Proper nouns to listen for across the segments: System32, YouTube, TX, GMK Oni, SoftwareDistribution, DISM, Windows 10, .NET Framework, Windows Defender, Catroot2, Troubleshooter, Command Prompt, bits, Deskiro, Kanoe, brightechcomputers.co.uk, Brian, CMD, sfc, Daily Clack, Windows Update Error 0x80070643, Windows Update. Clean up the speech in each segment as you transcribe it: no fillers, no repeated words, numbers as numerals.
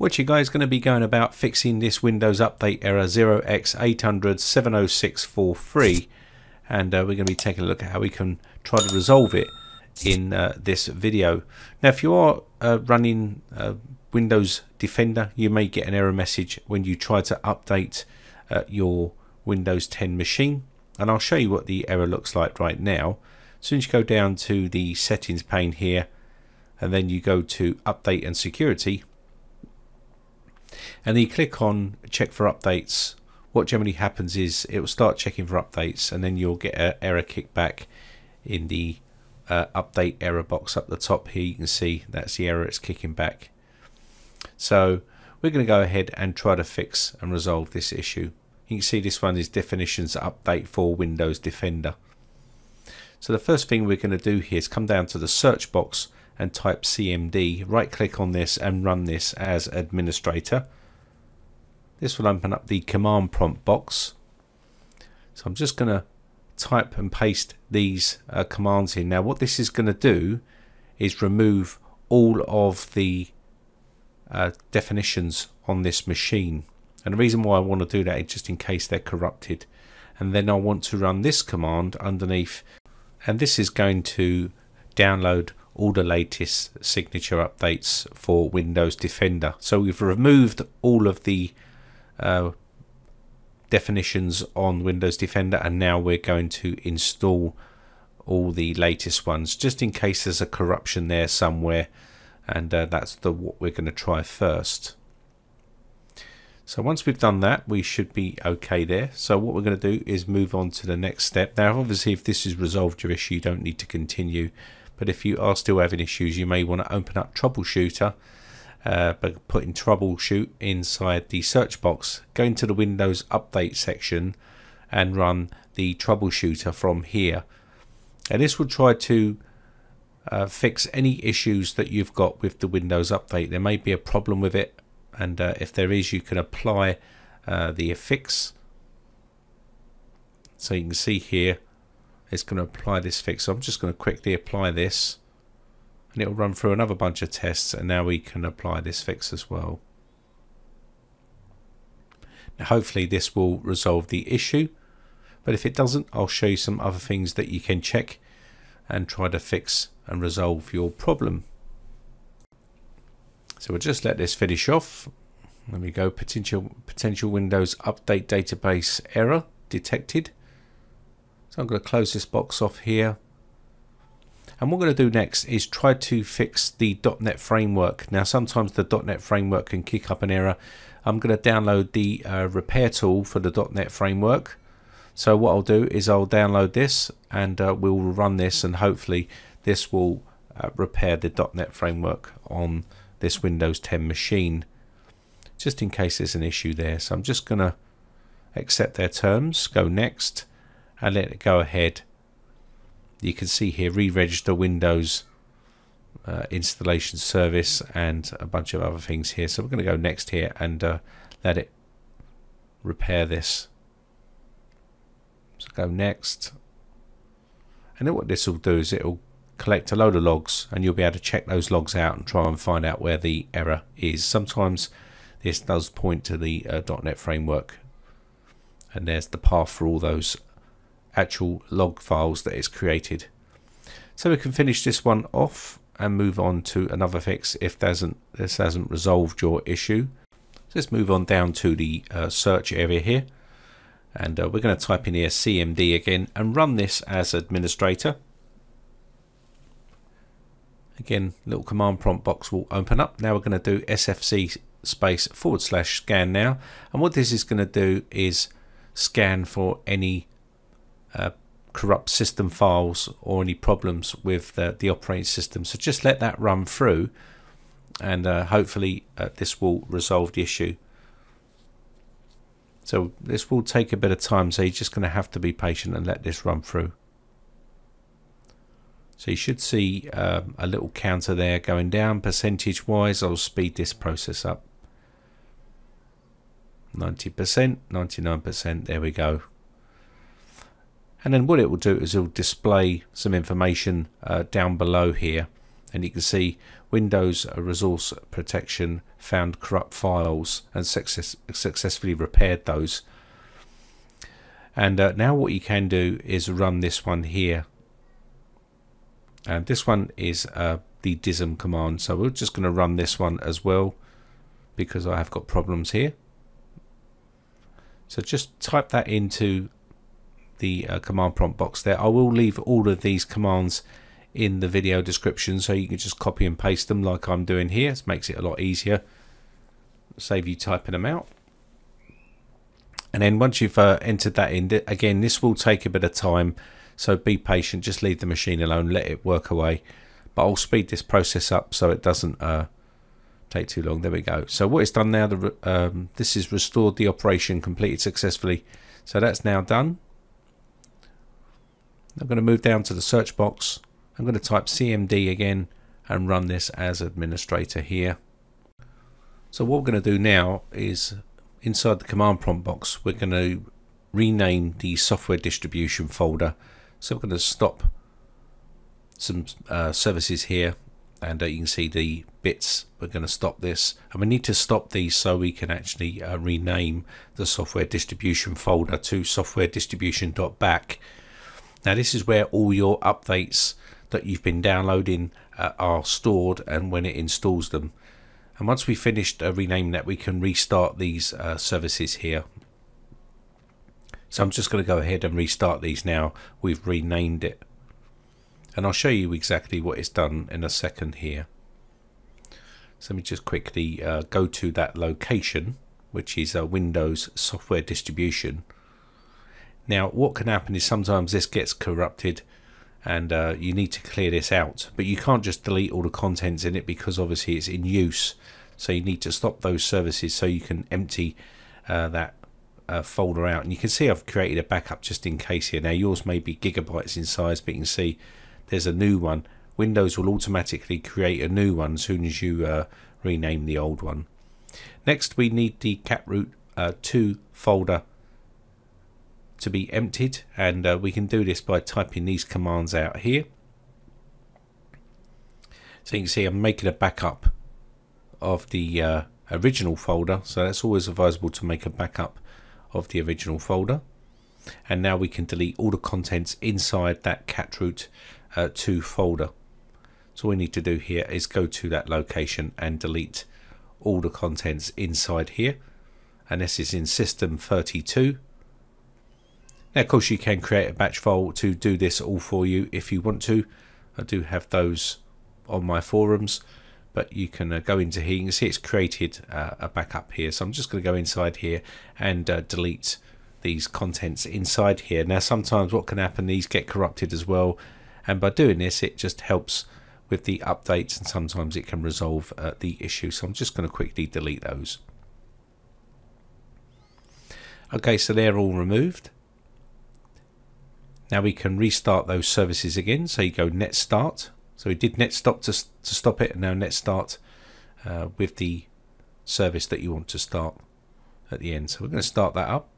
which you guys are going to be going about fixing this Windows Update Error 0x80070643, and we're going to be taking a look at how we can try to resolve it in this video. Now, if you are running Windows Defender, you may get an error message when you try to update your Windows 10 machine, and I'll show you what the error looks like right now. As soon as you go down to the settings pane here, and then you go to update and security, and then you click on check for updates, what generally happens is it will start checking for updates, and then you'll get an error kickback in the update error box up the top here. You can see that's the error it's kicking back. So we're going to go ahead and try to fix and resolve this issue. You can see this one is definitions update for Windows Defender. So the first thing we're going to do here is come down to the search box and type CMD, right click on this and run this as administrator. This will open up the command prompt box. So I'm just going to type and paste these commands in. Now what this is going to do is remove all of the definitions on this machine, and the reason why I want to do that is just in case they're corrupted. And then I want to run this command underneath, and this is going to download all the latest signature updates for Windows Defender. So we've removed all of the definitions on Windows Defender, and now we're going to install all the latest ones just in case there's a corruption there somewhere, and that's what we're going to try first. So once we've done that, we should be okay there. So what we're going to do is move on to the next step. Now obviously if this has resolved your issue, you don't need to continue. But if you are still having issues, you may want to open up Troubleshooter by putting troubleshoot inside the search box, go into the Windows Update section and run the troubleshooter from here, and this will try to fix any issues that you've got with the Windows Update. There may be a problem with it, and if there is, you can apply the fix. So you can see here it's going to apply this fix, so I'm just going to quickly apply this, and it'll run through another bunch of tests, and now we can apply this fix as well. Now hopefully this will resolve the issue, but if it doesn't, I'll show you some other things that you can check and try to fix and resolve your problem. So we'll just let this finish off. There we go, potential Windows Update database error detected. So I'm going to close this box off here, and what we're going to do next is try to fix the .NET Framework. Now sometimes the .NET Framework can kick up an error. I'm going to download the repair tool for the .NET Framework. So what I'll do is I'll download this, and we'll run this, and hopefully this will repair the .NET Framework on this Windows 10 machine, just in case there's an issue there. So I'm just going to accept their terms, go next, and let it go ahead. You can see here re-register Windows installation service and a bunch of other things here. So we're going to go next here and let it repair this. So go next, and then what this will do is it will collect a load of logs, and you'll be able to check those logs out and try and find out where the error is. Sometimes this does point to the .NET Framework, and there's the path for all those actual log files that is created. So we can finish this one off and move on to another fix if this hasn't resolved your issue. Let's move on down to the search area here, and we're going to type in here CMD again and run this as administrator. Again, little command prompt box will open up. Now we're going to do sfc /scan now, and what this is going to do is scan for any corrupt system files or any problems with the operating system. So just let that run through, and hopefully this will resolve the issue. So this will take a bit of time, so you're just going to have to be patient and let this run through. So you should see a little counter there going down percentage wise. I'll speed this process up. 90%, 99%, there we go. And then what it will do is it will display some information down below here. and you can see Windows Resource Protection found corrupt files and successfully repaired those. And now what you can do is run this one here, and this one is the DISM command, so we're just going to run this one as well because I have got problems here. So just type that into the command prompt box there. I will leave all of these commands in the video description so you can just copy and paste them like I'm doing here. It makes it a lot easier, save you typing them out. And then once you've entered that in, again this will take a bit of time, so be patient, just leave the machine alone, let it work away, but I'll speed this process up so it doesn't take too long. There we go. So what it's done now, the this is restored the operation, completed successfully, so that's now done. I'm going to move down to the search box, I'm going to type CMD again and run this as administrator here. So what we're going to do now is inside the command prompt box we're going to rename the software distribution folder. So we're going to stop some services here, and you can see the bits, we're going to stop this, and we need to stop these so we can actually rename the software distribution folder to softwaredistribution.back. Now this is where all your updates that you've been downloading are stored, and when it installs them. And once we finished renaming that, we can restart these services here. So I'm just going to go ahead and restart these now we've renamed it, and I'll show you exactly what it's done in a second here. So let me just quickly go to that location, which is Windows Software Distribution. Now what can happen is sometimes this gets corrupted, and you need to clear this out, but you can't just delete all the contents in it because obviously it's in use, so you need to stop those services so you can empty that folder out. And you can see I've created a backup just in case here. Now yours may be gigabytes in size, but you can see there's a new one. Windows will automatically create a new one as soon as you rename the old one. Next we need the catroot 2 folder to be emptied, and we can do this by typing these commands out here. So you can see I'm making a backup of the original folder, so that's always advisable to make a backup of the original folder. And now we can delete all the contents inside that catroot 2 folder. So all we need to do here is go to that location and delete all the contents inside here, and this is in system 32. Now, of course, you can create a batch file to do this all for you if you want to. I do have those on my forums, but you can go into here. You can see it's created a backup here. So I'm just going to go inside here and delete these contents inside here. Now, sometimes what can happen, these get corrupted as well. And by doing this, it just helps with the updates, and sometimes it can resolve the issue. So I'm just going to quickly delete those. Okay, so they're all removed. Now we can restart those services again. So you go net start. So we did net stop to stop it, and now net start with the service that you want to start at the end. So we're going to start that up.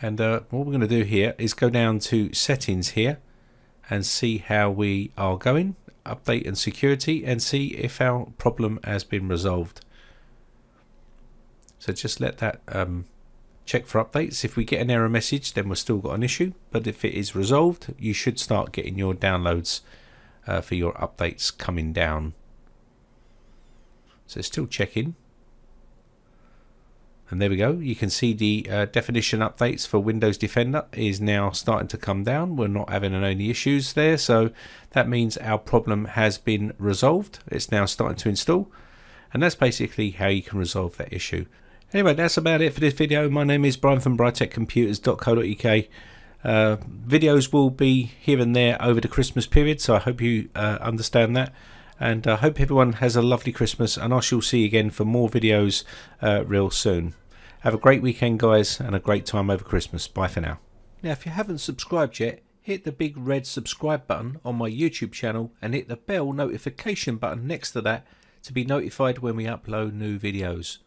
And what we're going to do here is go down to settings here and see how we are going, update and security, and see if our problem has been resolved. So just let that check for updates. If we get an error message, then we've still got an issue, but if it is resolved, you should start getting your downloads for your updates coming down. So still checking, and there we go. You can see the definition updates for Windows Defender is now starting to come down. We're not having any issues there, so that means our problem has been resolved. It's now starting to install, and that's basically how you can resolve that issue. Anyway, that's about it for this video. My name is Brian from brightechcomputers.co.uk. Videos will be here and there over the Christmas period, so I hope you understand that. And I hope everyone has a lovely Christmas, and I shall see you again for more videos real soon. Have a great weekend, guys, and a great time over Christmas. Bye for now. Now, if you haven't subscribed yet, hit the big red subscribe button on my YouTube channel and hit the bell notification button next to that to be notified when we upload new videos.